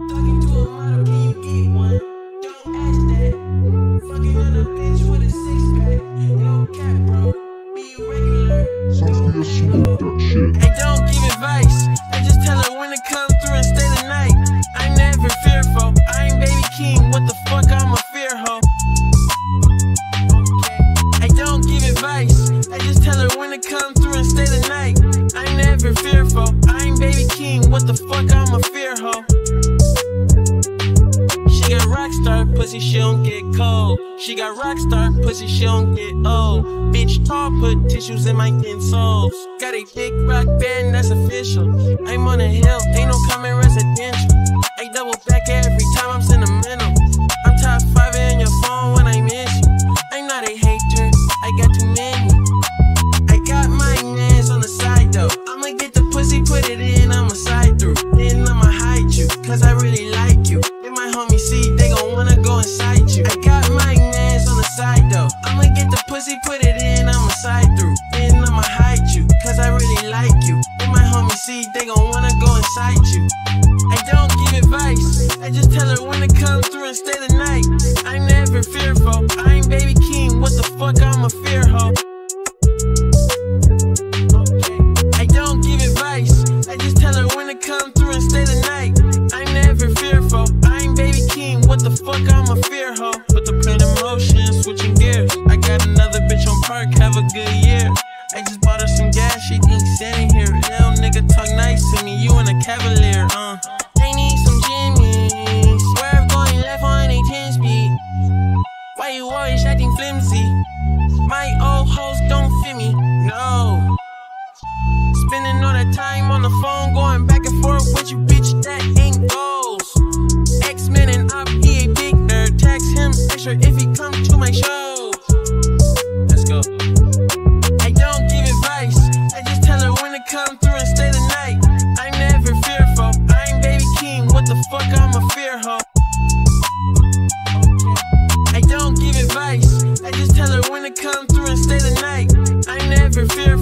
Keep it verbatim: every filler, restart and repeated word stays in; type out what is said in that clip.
Talking to a model, can you get one? Don't ask that. Fucking on a bitch with a six pack. No cap, bro. Be regular. I don't give advice. I just tell her when to come through and stay the night. I'm never fearful. I'm baby king. What the fuck? I'm a fear hoe. Okay. I don't give advice. I just tell her when to come through and stay the night. I'm never fearful. I'm baby king. What the fuck? I'm a fear hoe. Rockstar pussy, she don't get cold. She got rockstar pussy, she don't get old. Bitch, tall, put tissues in my insoles. Got a big rock band, that's official. I'm on a hill, ain't no common residential. I double back every time I'm sentimental. I'm top five in your phone when I miss you. I'm not a hater, I got too many. I got my mans on the side though. I'ma get the pussy, put it in, I'ma side through. Then I'ma hide you, cause I really like you. They gon' wanna go inside you. I got my mans on the side though. I'ma get the pussy, put it in, I'ma side through. Then I'ma hide you, cause I really like you. And my homies see, they gon' wanna go inside you. I don't give advice, I just tell her when to come through and stay the night. I'm never fearful, I'm baby king, what the fuck, I'm a fear hoe. Okay. I don't give advice, I just tell her when to come through and stay the night. I'm never fearful, I'm baby king, what the fuck, I'm a fear hoe. Put the plan in motion, switching gears. I got another bitch on park, have a good year. I just bought her some gas, she thinks standing here. Little nigga talk nice to me, you in a Cavalier, uh I need some jimmies. Swerve going left on a ten speed. Why you always acting flimsy? My old hoes don't fit me, no. Spending all that time on the phone, going back and forth with you, bitch, that ain't goals. X-Men and op, he a big nerd, tax him extra if he come to my show. Let's go. I don't give advice, I just tell her when to come through and stay the night. I'm never fearful, I'm baby king, what the fuck, I'm a fear hoe. I don't give advice, I just tell her when to come through and stay the night. I'm never fearful.